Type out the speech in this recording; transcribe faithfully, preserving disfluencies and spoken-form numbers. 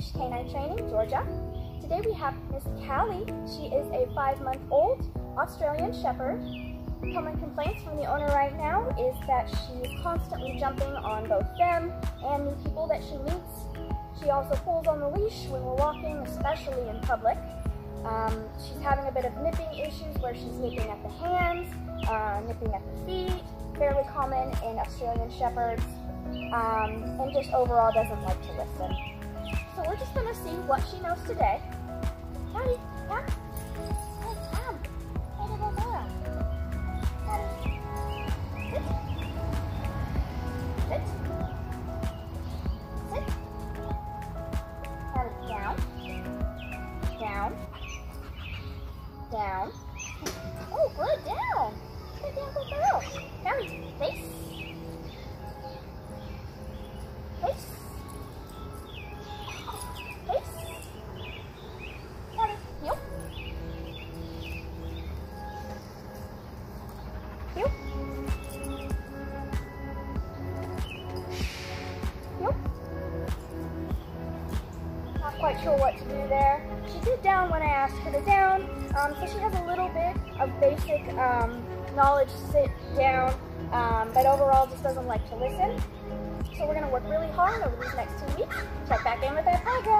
Off-Leash Canine Training, Georgia. Today we have Miss Callie. She is a five-month-old Australian Shepherd. Common complaints from the owner right now is that she's constantly jumping on both them and new people that she meets. She also pulls on the leash when we're walking, especially in public. Um, she's having a bit of nipping issues where she's nipping at the hands, uh, nipping at the feet, fairly common in Australian Shepherds. Um, and just overall doesn't like to listen. So we're just gonna see what she knows today. Callie, yeah? Hey, come. Hey, little girl. Callie. Sit. Sit. Sit. Callie, down. Down. Down. Oh, good, down. Good, down, good girl. Callie, face. Quite sure what to do there. She did down when I asked her to down, um, so she has a little bit of basic um, knowledge, sit, down, um, but overall just doesn't like to listen. So we're going to work really hard over these next two weeks. Check back in with our program.